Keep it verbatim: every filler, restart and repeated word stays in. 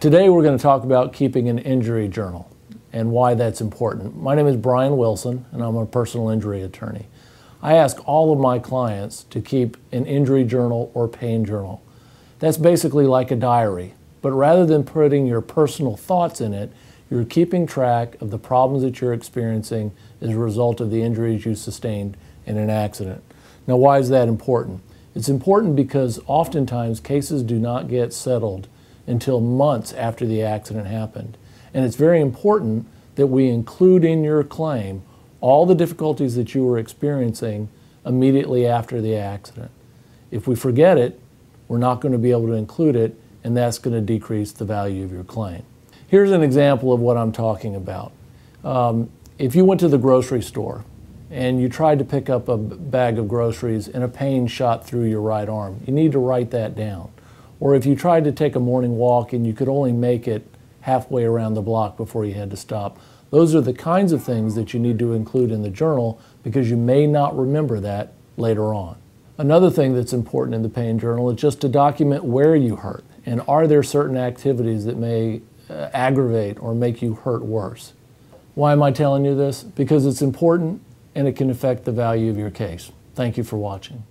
Today we're going to talk about keeping an injury journal and why that's important. My name is Brian Wilson, and I'm a personal injury attorney. I ask all of my clients to keep an injury journal or pain journal. That's basically like a diary, but rather than putting your personal thoughts in it, you're keeping track of the problems that you're experiencing as a result of the injuries you sustained in an accident. Now, why is that important? It's important because oftentimes cases do not get settled until months after the accident happened. And it's very important that we include in your claim all the difficulties that you were experiencing immediately after the accident. If we forget it, we're not going to be able to include it, and that's going to decrease the value of your claim. Here's an example of what I'm talking about. Um, if you went to the grocery store and you tried to pick up a bag of groceries and a pain shot through your right arm, you need to write that down. Or if you tried to take a morning walk and you could only make it halfway around the block before you had to stop, those are the kinds of things that you need to include in the journal because you may not remember that later on. Another thing that's important in the pain journal is just to document where you hurt and are there certain activities that may uh, aggravate or make you hurt worse. Why am I telling you this? Because it's important and it can affect the value of your case. Thank you for watching.